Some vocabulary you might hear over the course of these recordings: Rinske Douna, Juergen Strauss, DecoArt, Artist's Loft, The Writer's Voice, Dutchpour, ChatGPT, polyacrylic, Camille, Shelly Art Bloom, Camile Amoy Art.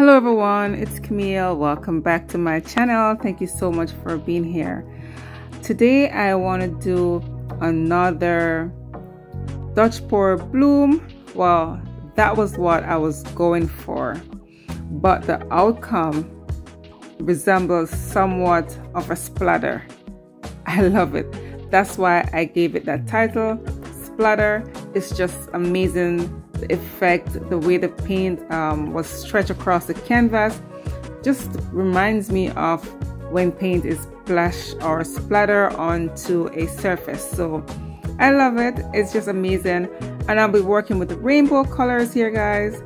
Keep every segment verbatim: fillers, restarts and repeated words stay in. Hello everyone, it's Camille. Welcome back to my channel. Thank you so much for being here. Today I want to do another Dutch pour bloom. Well, that was what I was going for, but the outcome resembles somewhat of a splatter. I love it. That's why I gave it that title, splatter. It's just amazing. The effect, the way the paint um, was stretched across the canvas just reminds me of when paint is splashed or splatter onto a surface. So I love it. It's just amazing. And I'll be working with the rainbow colors here, guys.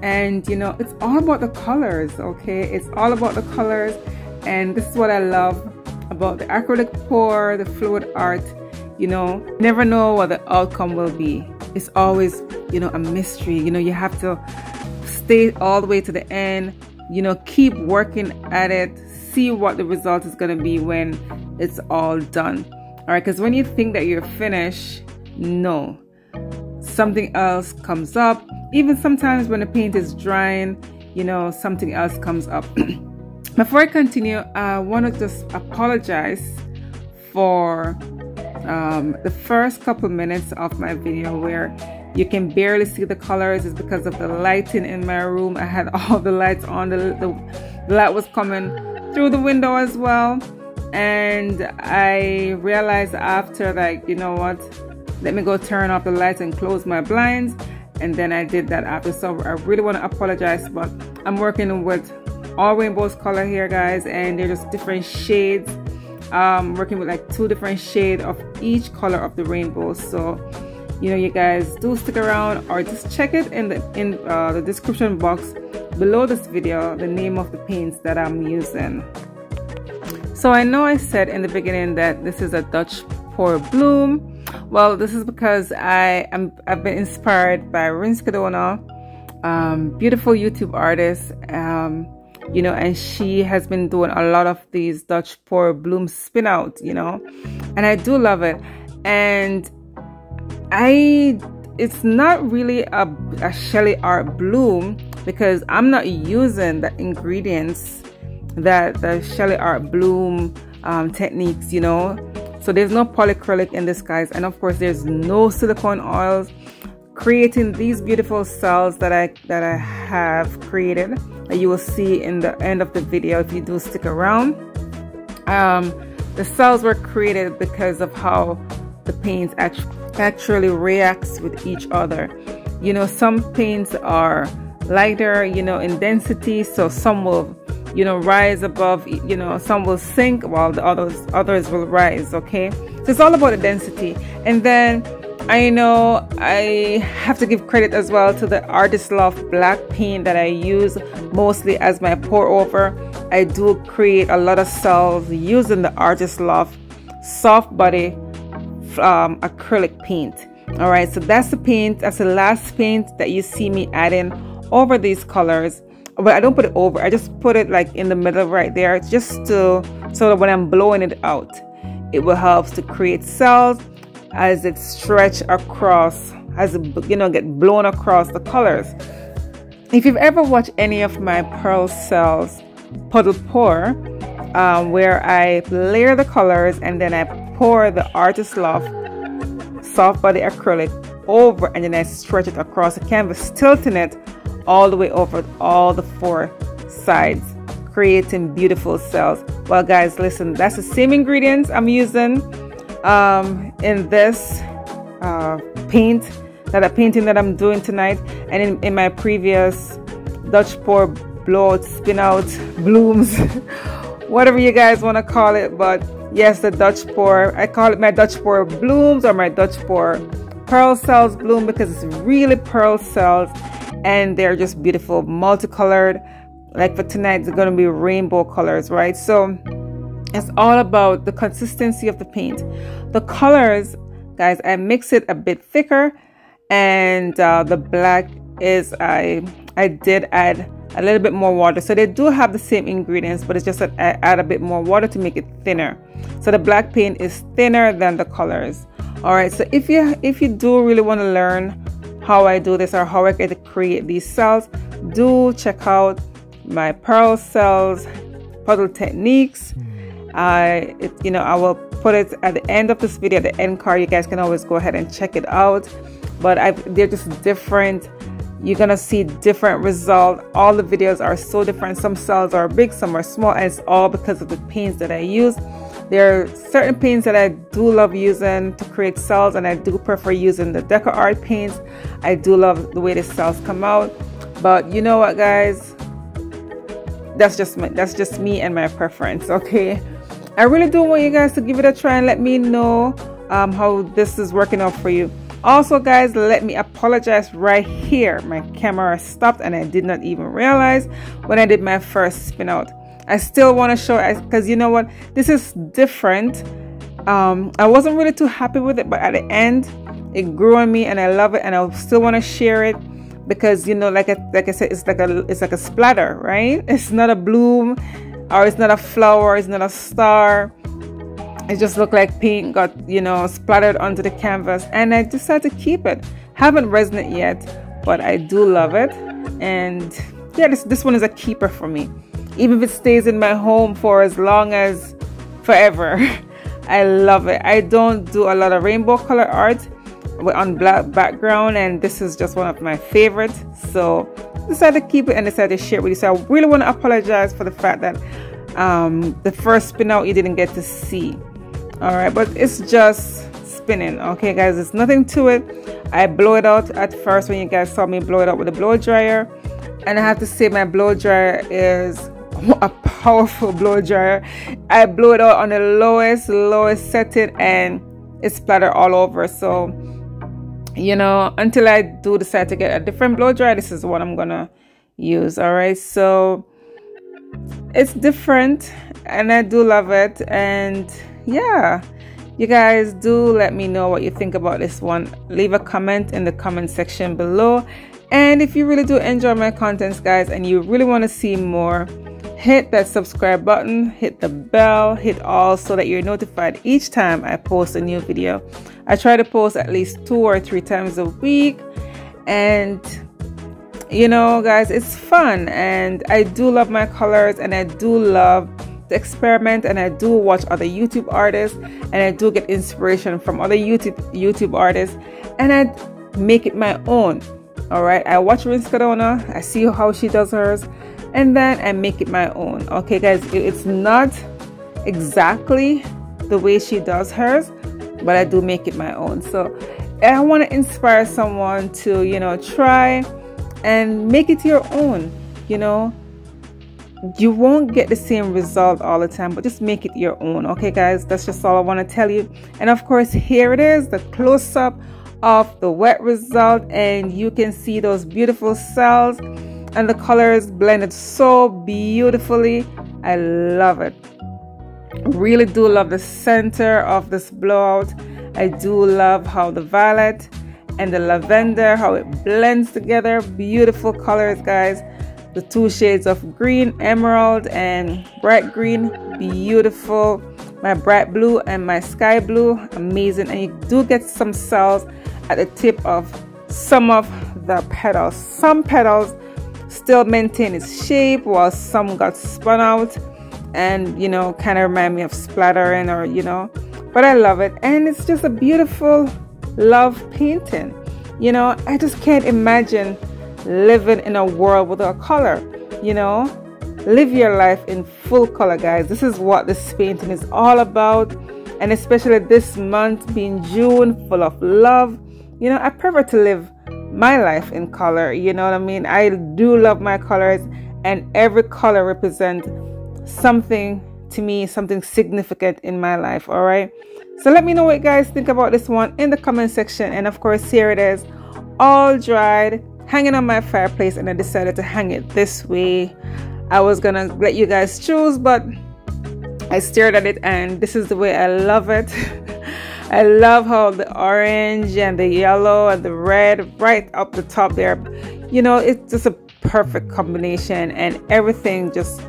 And you know, it's all about the colors, okay? It's all about the colors. And this is what I love about the acrylic pour, the fluid art. You know, never know what the outcome will be. It's always, you know, a mystery. You know, you have to stay all the way to the end, you know, keep working at it, see what the result is going to be when it's all done. All right, because when you think that you're finished, no, something else comes up. Even sometimes when the paint is drying, you know, something else comes up. Before I continue, I want to just apologize for Um, the first couple minutes of my video where you can barely see the colors. Is because of the lighting in my room. I had all the lights on, the, the, the light was coming through the window as well, and I realized after, like, you know what, let me go turn off the lights and close my blinds, and then I did that after. So I really want to apologize, but I'm working with all rainbows color here, guys, and they're just different shades. Um, working with like two different shades of each color of the rainbow. So you know, you guys do stick around, or just check it in the in uh, the description box below this video, the name of the paints that I'm using. So I know I said in the beginning that this is a Dutch pour bloom. Well, this is because I am I've been inspired by Rinske Douna, um, beautiful YouTube artist. Um, You know, and she has been doing a lot of these Dutch pour bloom spin out, you know, and I do love it. And I, it's not really a, a Shelly Art Bloom, because I'm not using the ingredients that the Shelly Art Bloom um, techniques, you know. So there's no polyacrylic in this, guys, and of course there's no silicone oils. Creating these beautiful cells that I that I have created, that you will see in the end of the video if you do stick around. Um, the cells were created because of how the paints act actually reacts with each other. You know, some paints are lighter, you know, in density, so some will, you know, rise above, you know, some will sink while the others others will rise. Okay, so it's all about the density. And then I know I have to give credit as well to the Artist's Loft black paint that I use mostly as my pour over. I do create a lot of cells using the Artist's Loft soft body um, acrylic paint. All right, so that's the paint, that's the last paint that you see me adding over these colors. But I don't put it over, I just put it like in the middle right there, just to, so that when I'm blowing it out, it will help to create cells as it stretch across, as it, you know, get blown across the colors. If you've ever watched any of my pearl cells puddle pour, um, where I layer the colors and then I pour the Artist's Loft soft body acrylic over, and then I stretch it across the canvas, tilting it all the way over all the four sides, creating beautiful cells. Well, guys, listen, that's the same ingredients I'm using um in this uh paint that a painting that I'm doing tonight, and in, in my previous Dutch pour blowout spin out blooms, whatever you guys want to call it. But yes, the Dutch pour, I call it my Dutch pour blooms, or my Dutch pour pearl cells bloom, because it's really pearl cells, and they're just beautiful, multicolored. Like for tonight, it's going to be rainbow colors, right? So it's all about the consistency of the paint. The colors, guys, I mix it a bit thicker, and uh, the black is, I I did add a little bit more water. So they do have the same ingredients, but it's just that I add a bit more water to make it thinner. So the black paint is thinner than the colors. All right, so if you, if you do really want to learn how I do this, or how I get to create these cells, do check out my pearl cells puddle techniques. I uh, you know I will put it at the end of this video, at the end card. You guys can always go ahead and check it out, but I they're just different. You're gonna see different results. All the videos are so different. Some cells are big, some are small, and it's all because of the paints that I use. There are certain paints that I do love using to create cells, and I do prefer using the DecoArt paints. I do love the way the cells come out, but you know what, guys, that's just my, that's just me and my preference, okay? I really do want you guys to give it a try and let me know um, how this is working out for you. Also, guys, let me apologize right here. My camera stopped and I did not even realize when I did my first spin out. I still want to show, because you know what, this is different. um I wasn't really too happy with it, but at the end it grew on me and I love it, and I still want to share it because, you know, like I, like I said, it's like a it's like a splatter, right? It's not a bloom, or it's not a flower, it's not a star. It just looked like paint got, you know, splattered onto the canvas, and I decided to keep it. Haven't resin it yet, but I do love it. And yeah, this this one is a keeper for me. Even if it stays in my home for as long as forever, I love it. I don't do a lot of rainbow color art on black background, and this is just one of my favorites, so I decided to keep it and decided to share it with you. So I really want to apologize for the fact that um, the first spin out you didn't get to see. All right, but it's just spinning, okay, guys? There's nothing to it. I blow it out at first when you guys saw me blow it out with a blow dryer, and I have to say my blow dryer is a powerful blow dryer. I blew it out on the lowest lowest setting and it splattered all over. So, you know, until I do decide to get a different blow dryer, this is what I'm gonna use. All right, so it's different and I do love it. And yeah, you guys do let me know what you think about this one. Leave a comment in the comment section below, and if you really do enjoy my contents, guys, and you really want to see more, hit that subscribe button, hit the bell, hit all, so that you're notified each time I post a new video. I try to post at least two or three times a week, and you know, guys, it's fun, and I do love my colors, and I do love to experiment, and I do watch other YouTube artists, and I do get inspiration from other YouTube YouTube artists, and I make it my own. All right, I watch Rinske Douna, I see how she does hers, and then I make it my own. Okay, guys, it's not exactly the way she does hers, but I do make it my own. So I want to inspire someone to, you know, try and make it your own. You know, you won't get the same result all the time, but just make it your own. Okay, guys, that's just all I want to tell you. And of course, here it is, the close-up of the wet result, and you can see those beautiful cells. And the colors blended so beautifully. I love it. Really do love the center of this blowout. I do love how the violet and the lavender, how it blends together. Beautiful colors, guys. The two shades of green, emerald and bright green. Beautiful. My bright blue and my sky blue. Amazing. And you do get some cells at the tip of some of the petals. Some petals still maintain its shape, while some got spun out and, you know, kind of remind me of splattering, or, you know, but I love it. And it's just a beautiful love painting. You know, I just can't imagine living in a world without color. You know, live your life in full color, guys. This is what this painting is all about, and especially this month being June, full of love. You know, I prefer to live my life in color. You know what I mean? I do love my colors, and every color represents something to me, something significant in my life. All right, so let me know what you guys think about this one in the comment section. And of course, here it is, all dried, hanging on my fireplace, and I decided to hang it this way. I was gonna let you guys choose, but I stared at it, and this is the way I love it. I love how the orange and the yellow and the red right up the top there, you know, it's just a perfect combination, and everything just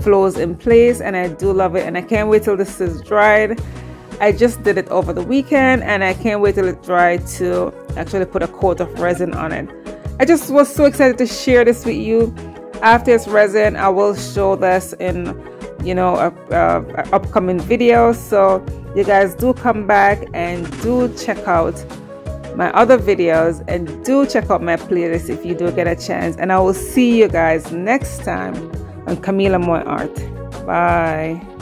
flows in place, and I do love it. And I can't wait till this is dried. I just did it over the weekend, and I can't wait till it dried to actually put a coat of resin on it. I just was so excited to share this with you. Artist resin. I will show this in, you know, a, a, a upcoming video. So you guys do come back and do check out my other videos and do check out my playlist if you do get a chance. And I will see you guys next time on Camile Amoy Art. Bye.